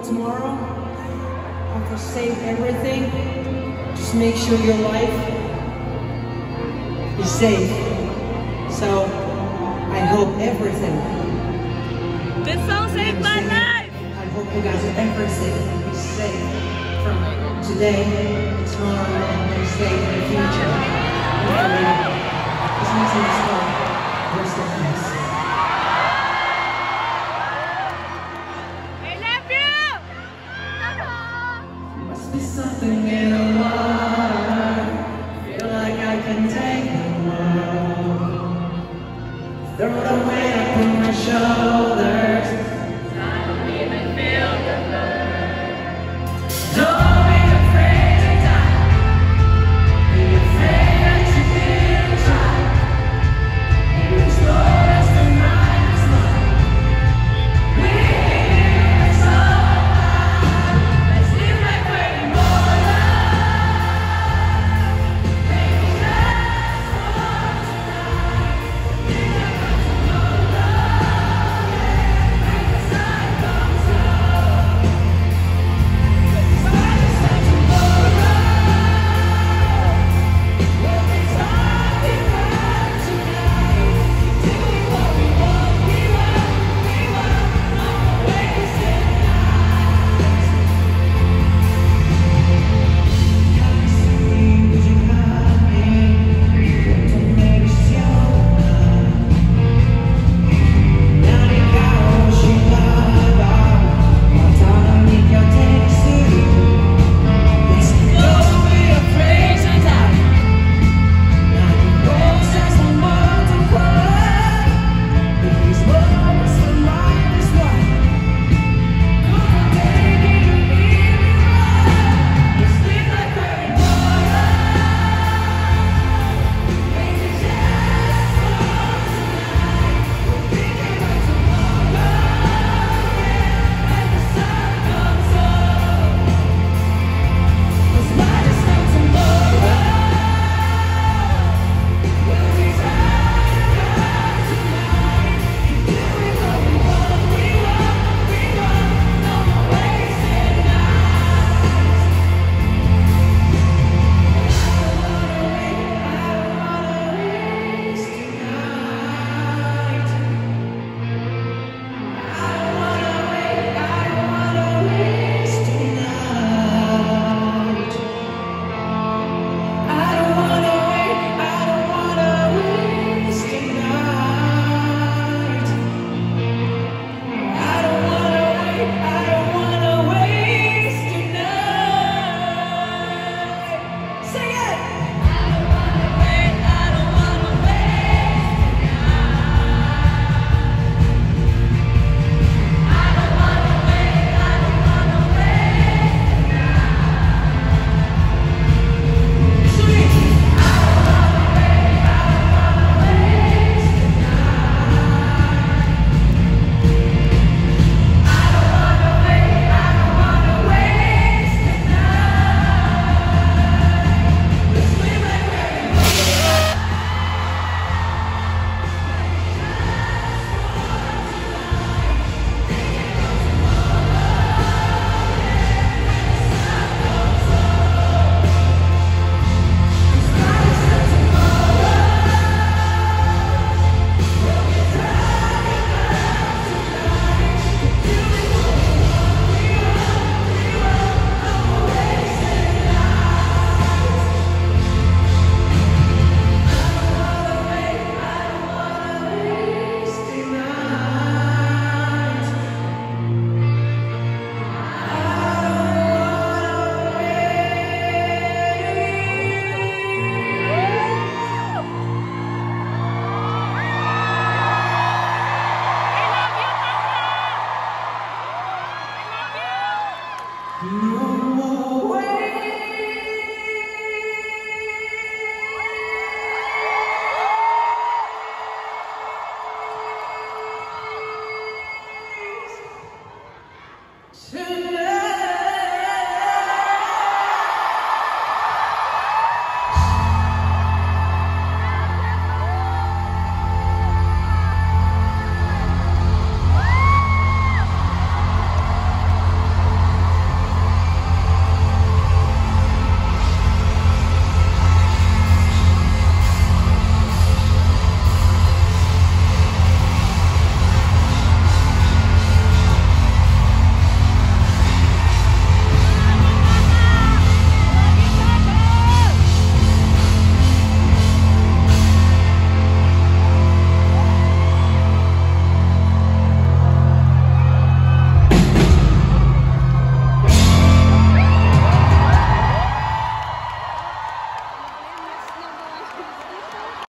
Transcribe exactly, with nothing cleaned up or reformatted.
for tomorrow. I will save everything. Just make sure your life is safe. So I hope everything. This song saved my life. I hope you guys everything is safe from today, tomorrow, and next day in the future. This music is called Rest in Peace. Something in a life, feel like I can take the world. Throw the weight up on my shoulders.